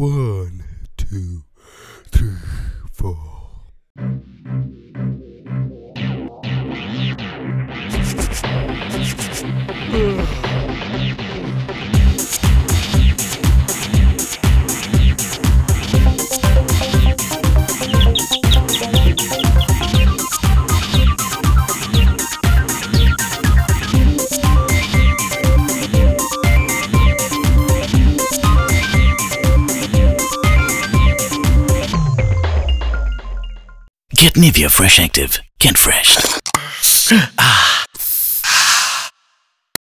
1, 2, 3, 4. Get Nivea Fresh Active. Get fresh. Ah.